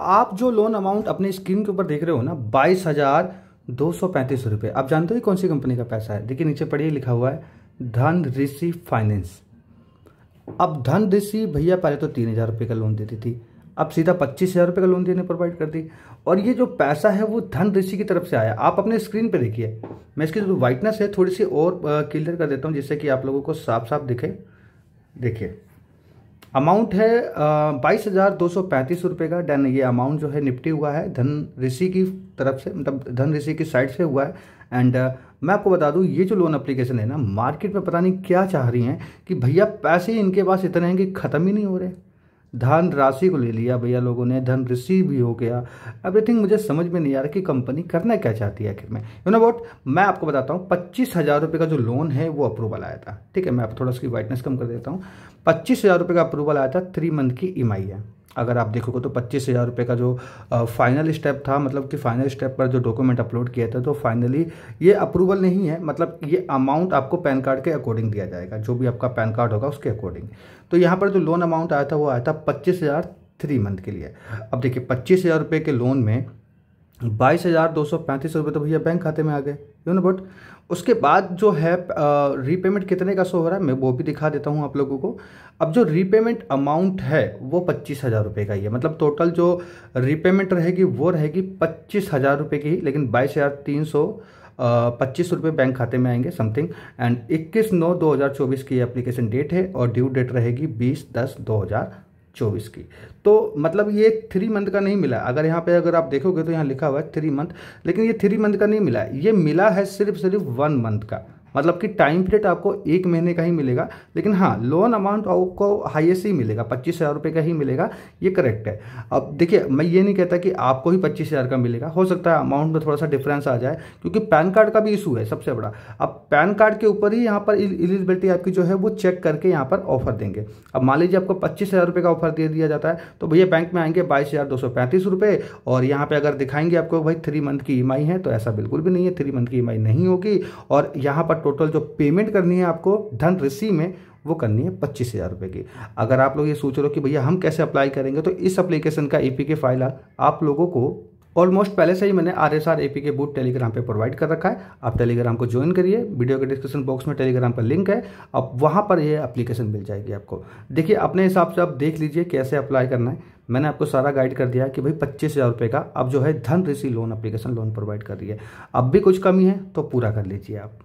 आप जो loan amount अपने स्क्रीन के ऊपर देख रहे हो ना 22,235 रुपये, आप जानते हो कौन सी कंपनी का पैसा है। देखिए नीचे पढ़िए लिखा हुआ है धन ऋषि फाइनेंस। अब धन ऋषि भैया पहले तो 3,000 रुपये का लोन देती थी, अब सीधा 25,000 रुपये का लोन देने प्रोवाइड कर दी। और ये जो पैसा है वो धन ऋषि की तरफ से आया। आप अपने स्क्रीन पे देखिए, मैं इसकी जो वाइटनेस है थोड़ी सी और क्लियर कर देता हूँ जिससे कि आप लोगों को साफ साफ दिखे। देखिए अमाउंट है 22,235 रुपये का। डन, ये अमाउंट जो है निपटी हुआ है धन ऋषि की तरफ से, मतलब धन ऋषि की साइड से हुआ है। एंड मैं आपको बता दूं ये जो लोन एप्लीकेशन है ना मार्केट में पता नहीं क्या चाह रही हैं कि भैया पैसे इनके पास इतने हैं कि ख़त्म ही नहीं हो रहे। धन राशि को ले लिया भैया लोगों ने, धन ऋषि भी हो गया, एवरीथिंग। मुझे समझ में नहीं आ रहा कि कंपनी करना क्या चाहती है आखिर में। यू नो वॉट, मैं आपको बताता हूँ 25,000 रुपये का जो लोन है वो अप्रूवल आया था। ठीक है, मैं आप थोड़ा उसकी वाइटनेस कम कर देता हूँ। 25,000 रुपये का अप्रूवल आया था, 3 मंथ की EMI है। अगर आप देखोगे तो 25,000 रुपये का जो फाइनल स्टेप था, मतलब कि फाइनल स्टेप पर जो डॉक्यूमेंट अपलोड किया था, तो फाइनली ये अप्रूवल नहीं है, मतलब ये अमाउंट आपको पैन कार्ड के अकॉर्डिंग दिया जाएगा, जो भी आपका पैन कार्ड होगा उसके अकॉर्डिंग। तो यहाँ पर जो लोन अमाउंट आया था वो आया था 25,000 3 मंथ के लिए। अब देखिए 25,000 रुपये के लोन में 22,235 रुपये तो भैया बैंक खाते में आ गए। यू नो बट उसके बाद जो है रीपेमेंट कितने का शो हो रहा है मैं वो भी दिखा देता हूँ आप लोगों को। अब जो रीपेमेंट अमाउंट है वो 25,000 रुपये का ही है, मतलब टोटल जो रीपेमेंट रहेगी वो रहेगी 25,000 रुपये की, लेकिन 22,325 रुपये बैंक खाते में आएंगे समथिंग। एंड 21/9/2024 की एप्लीकेशन डेट है और ड्यू डेट रहेगी 20/10/2024 की। तो मतलब ये 3 मंथ का नहीं मिला। अगर यहाँ पे अगर आप देखोगे तो यहाँ लिखा हुआ है 3 मंथ, लेकिन ये 3 मंथ का नहीं मिला है, ये मिला है सिर्फ 1 मंथ का, मतलब कि टाइम पीरियड आपको 1 महीने का ही मिलेगा। लेकिन हाँ, लोन अमाउंट आपको हाईएस्ट ही मिलेगा, 25,000 रुपये का ही मिलेगा, ये करेक्ट है। अब देखिए मैं ये नहीं कहता कि आपको ही 25,000 का मिलेगा, हो सकता है अमाउंट में थोड़ा सा डिफरेंस आ जाए, क्योंकि पैन कार्ड का भी इशू है सबसे बड़ा। अब पैन कार्ड के ऊपर ही यहाँ पर एलिजिबिलिटी आपकी जो है वो चेक करके यहाँ पर ऑफर देंगे। अब मान लीजिए आपको 25,000 रुपये का ऑफर दे दिया जाता है तो भैया बैंक में आएंगे 22,235 रुपये, और यहाँ पर अगर दिखाएंगे आपको भाई 3 मंथ की EMI है, तो ऐसा बिल्कुल भी नहीं है, 3 मंथ की EMI नहीं होगी। और यहाँ पर टोटल जो पेमेंट करनी है आपको धन ऋषि में वो करनी है 25,000 रुपये की। अगर आप लोग ये सोच रहे हो कि भैया हम कैसे अप्लाई करेंगे, तो इस एप्लीकेशन का APK फाइल आप लोगों को ऑलमोस्ट पहले से ही मैंने RSR APK बूट टेलीग्राम पे प्रोवाइड कर रखा है। आप टेलीग्राम को ज्वाइन करिए, वीडियो के डिस्क्रिप्शन बॉक्स में टेलीग्राम का लिंक है, अब वहाँ पर ये एप्लीकेशन मिल जाएगी आपको। देखिए अपने हिसाब से आप देख लीजिए कैसे अप्लाई करना है। मैंने आपको सारा गाइड कर दिया कि भाई 25,000 रुपये का अब जो है Dhan Rishi loan application loan provide कर रही है। अब भी कुछ कमी है तो पूरा कर लीजिए आप।